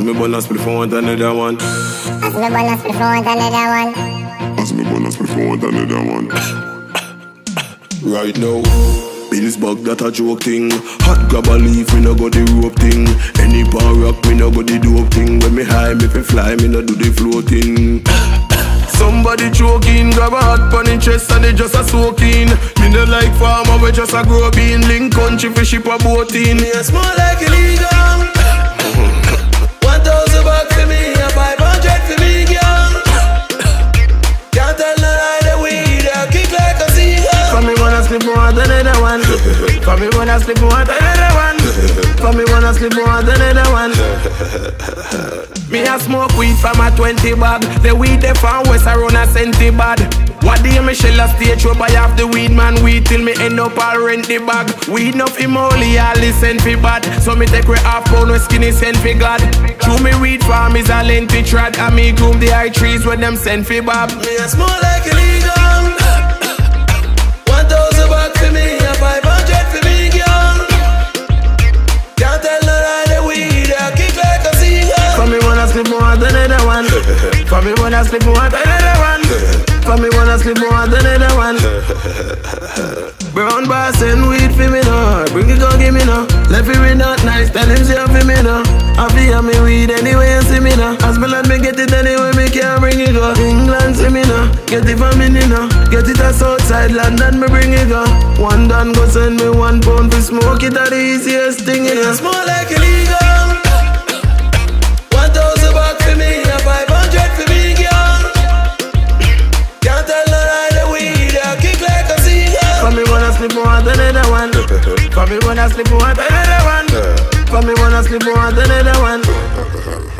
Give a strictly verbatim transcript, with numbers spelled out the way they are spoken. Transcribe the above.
As me bonus before want another one. As me bonus before want another one. As me bonus before want another one. Right now, Bill's bag that a joke thing. Hot grab a leaf, we no go the rope thing. Any power rock, we no go the dope thing. When me high, me fi fly, me no do the floating. Somebody choking, grab a hot pan in chest and they just a soaking. Me no like farmer, we just a grow bean. Link country fi ship a boat in. Me a small like illegal. One thousand bucks for me and five hundred for me, girl. Can't tell no lie, the weed I kick like a seagull. For me wanna sleep more than another one. For me wanna sleep more than another one. For me wanna sleep more than another one. Me a smoke weed from a twenty bag. The weed they found west around a centi bad. What day me shell a stage where I have the weed man weed till me end up all rent the bag. Weed enough him only all listen fi bad. So me take we half pound with skinny send fi God. True me weed farm is a lengthy trad. And me groom the high trees when them send fi bob. Me a smoke like a legal. One thousand bucks for me and five hundred for me girl. Can't tell no lie the weed I kick like a seagull. For me wanna sleep more than another one. For me wanna sleep more than another one. For me wanna sleep more than another one. Brown bar send weed for me now. Bring it go give me now. Left it with not nice, tell him she have for me now. Have the have me weed anyway you see me now. As my lad me get it anyway me can't bring it go. England see me now, get it for me now. Get it as outside London me bring it go. One done go send me one pound to smoke it are the easiest thing in us. More like illegal. One thousand bucks for me and five hundred for me girl. For me wanna sleep more than another one. For me wanna sleep more than another one. For me wanna sleep more than another one.